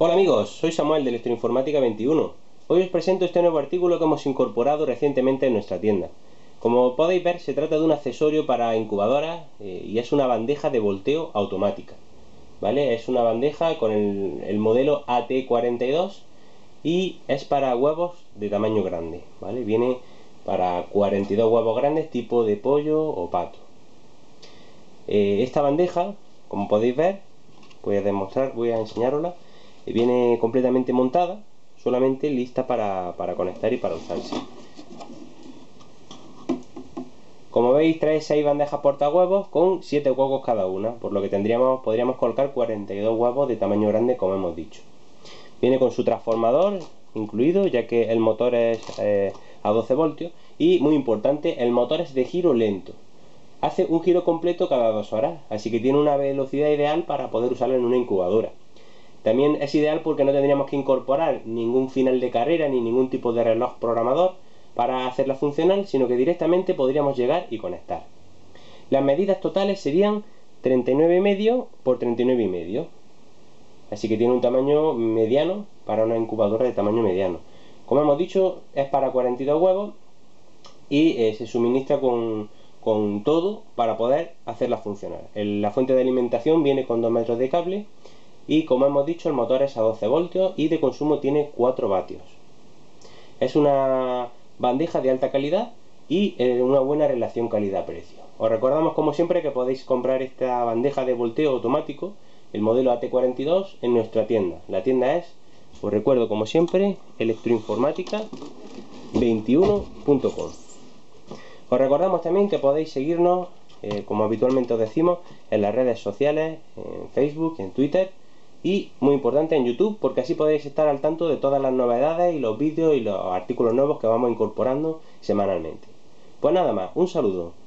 Hola amigos, soy Samuel de Electroinformática 21. Hoy os presento este nuevo artículo que hemos incorporado recientemente en nuestra tienda. Como podéis ver, se trata de un accesorio para incubadoras y es una bandeja de volteo automática, ¿vale? Es una bandeja con el modelo AT42 y es para huevos de tamaño grande, ¿vale? Viene para 42 huevos grandes tipo de pollo o pato. Esta bandeja, como podéis ver, voy a enseñárosla, viene completamente montada, solamente lista para conectar y para usarse. Como veis, trae 6 bandejas portahuevos con 7 huevos cada una, por lo que podríamos colocar 42 huevos de tamaño grande, como hemos dicho. Viene con su transformador incluido, ya que el motor es a 12 voltios y, muy importante, el motor es de giro lento. Hace un giro completo cada 2 horas, así que tiene una velocidad ideal para poder usarlo en una incubadora. También es ideal porque no tendríamos que incorporar ningún final de carrera ni ningún tipo de reloj programador para hacerla funcional, sino que directamente podríamos llegar y conectar. Las medidas totales serían 39,5 por 39,5. Así que tiene un tamaño mediano para una incubadora de tamaño mediano. Como hemos dicho, es para 42 huevos y se suministra con todo para poder hacerla funcionar. La fuente de alimentación viene con 2 metros de cable y, como hemos dicho, el motor es a 12 voltios y de consumo tiene 4 vatios. Es una bandeja de alta calidad y una buena relación calidad-precio. Os recordamos, como siempre, que podéis comprar esta bandeja de volteo automático, el modelo AT42, en nuestra tienda. La tienda es, os recuerdo como siempre, electroinformática21.com. Os recordamos también que podéis seguirnos, como habitualmente os decimos, en las redes sociales, en Facebook, en Twitter y, muy importante, en YouTube, porque así podéis estar al tanto de todas las novedades y los vídeos y los artículos nuevos que vamos incorporando semanalmente. Pues nada más, un saludo.